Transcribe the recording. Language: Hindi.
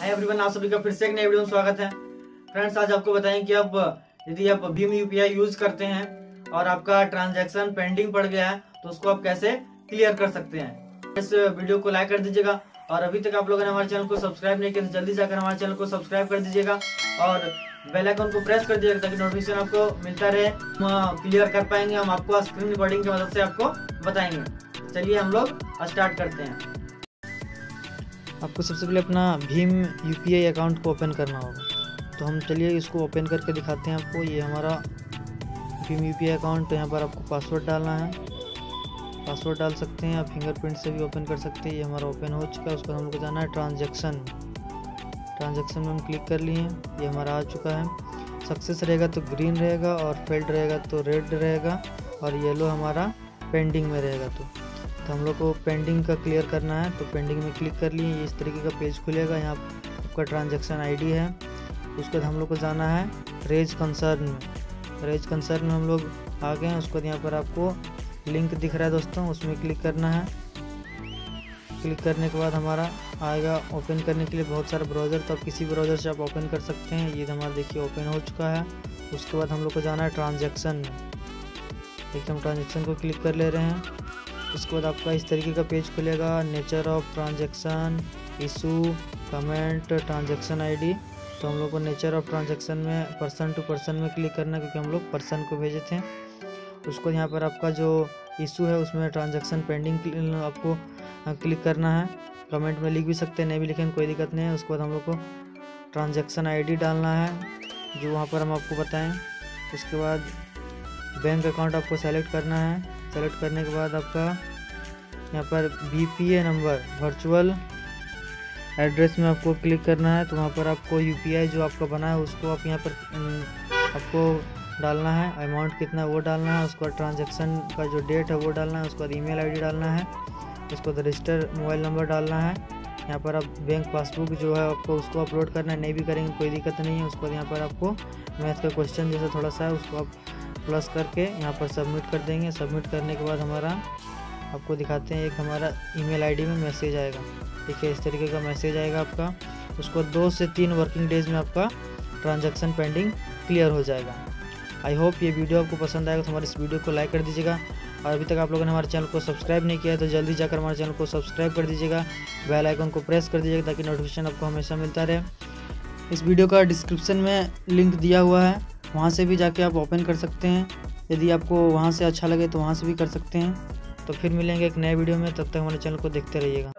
हाय एवरीवन, आप सभी का फिर से एक नए वीडियो में स्वागत है। फ्रेंड्स, आज आपको बताएं कि अब यदि आप भीम यूपीआई यूज करते हैं और आपका ट्रांजैक्शन पेंडिंग पड़ गया है तो उसको आप कैसे क्लियर कर सकते हैं। इस वीडियो को लाइक कर दीजिएगा और अभी तक आप लोगों ने हमारे चैनल को सब्सक्राइब नहीं किया तो जल्दी जाकर हमारे चैनल को सब्सक्राइब कर दीजिएगा और बेल आइकन को प्रेस कर दीजिएगा ताकि नोटिफिकेशन आपको मिलता रहे। हम क्लियर कर पाएंगे, हम आपको स्क्रीन रिकॉर्डिंग की मदद से आपको बताएंगे। चलिए हम लोग स्टार्ट करते हैं। आपको सबसे पहले अपना भीम यूपीआई अकाउंट को ओपन करना होगा, तो हम चलिए इसको ओपन करके दिखाते हैं आपको। ये हमारा भीम यूपीआई अकाउंट, तो यहाँ पर आपको पासवर्ड डालना है। पासवर्ड डाल सकते हैं, आप फिंगरप्रिंट से भी ओपन कर सकते हैं। ये हमारा ओपन हो चुका है। उसको हमको जाना है ट्रांजेक्शन में हम क्लिक कर लिए हैं। ये हमारा आ चुका है। सक्सेस रहेगा तो ग्रीन रहेगा और फेल्ड रहेगा तो रेड रहेगा और येलो हमारा पेंडिंग में रहेगा। तो हम लोग को पेंडिंग का क्लियर करना है, तो पेंडिंग में क्लिक कर लिए। ये इस तरीके का पेज खुलेगा। यहाँ आपका ट्रांजैक्शन आईडी है। उसके बाद हम लोग को जाना है रेज कंसर्न में। रेज कंसर्न में हम लोग आ गए हैं। उसके बाद यहाँ पर आपको लिंक दिख रहा है दोस्तों, उसमें क्लिक करना है। क्लिक करने के बाद हमारा आएगा ओपन करने के लिए बहुत सारा ब्राउज़र, तो आप किसी ब्राउज़र से आप ओपन कर सकते हैं। ये हमारा देखिए ओपन हो चुका है। उसके बाद हम लोग को जाना है ट्रांजैक्शन में। देखिए हम ट्रांजैक्शन को क्लिक कर ले रहे हैं। उसके बाद आपका इस तरीके का पेज खुलेगा। Nature of transaction, issue, comment, transaction ID. तो हम लोग को नेचर ऑफ ट्रांजैक्शन में पर्सन टू पर्सन में क्लिक करना है, क्योंकि हम लोग पर्सन को भेजे थे। उसको यहाँ पर आपका जो इशू है उसमें ट्रांजैक्शन पेंडिंग आपको क्लिक करना है। कमेंट में लिख भी सकते हैं, नहीं भी लिखें कोई दिक्कत नहीं है। उसके बाद हम लोग को ट्रांजैक्शन आईडी डालना है जो वहाँ पर हम आपको बताएँ। उसके बाद बैंक अकाउंट आपको सेलेक्ट करना है। सेलेक्ट करने के बाद आपका यहाँ पर वीपीए नंबर, वर्चुअल एड्रेस में आपको क्लिक करना है। तो वहाँ पर आपको यूपीआई जो आपका बना है उसको आप यहाँ पर आपको डालना है। अमाउंट कितना है वो डालना है। उसके बाद ट्रांजैक्शन का जो डेट है वो डालना है। उसके बाद ईमेल आईडी डालना है। उसके बाद रजिस्टर मोबाइल नंबर डालना है। यहाँ पर आप बैंक पासबुक जो है आपको उसको अपलोड करना है, नहीं भी करेंगे कोई दिक्कत नहीं है। उसके बाद यहाँ पर आपको मैथ का क्वेश्चन जैसा थोड़ा सा है उसको आप प्लस करके यहाँ पर सबमिट कर देंगे। सबमिट करने के बाद हमारा आपको दिखाते हैं एक हमारा ईमेल आईडी में मैसेज आएगा। देखिए इस तरीके का मैसेज आएगा आपका। उसको 2 से 3 वर्किंग डेज में आपका ट्रांजैक्शन पेंडिंग क्लियर हो जाएगा। आई होप ये वीडियो आपको पसंद आएगा, तो हमारे इस वीडियो को लाइक कर दीजिएगा और अभी तक आप लोगों ने हमारे चैनल को सब्सक्राइब नहीं किया है तो जल्दी जाकर हमारे चैनल को सब्सक्राइब कर दीजिएगा। बेल आइकन को प्रेस कर दीजिएगा ताकि नोटिफिकेशन आपको हमेशा मिलता रहे। इस वीडियो का डिस्क्रिप्शन में लिंक दिया हुआ है, वहाँ से भी जाके आप ओपन कर सकते हैं। यदि आपको वहाँ से अच्छा लगे तो वहाँ से भी कर सकते हैं। तो फिर मिलेंगे एक नए वीडियो में, तब तक हमारे चैनल को देखते रहिएगा।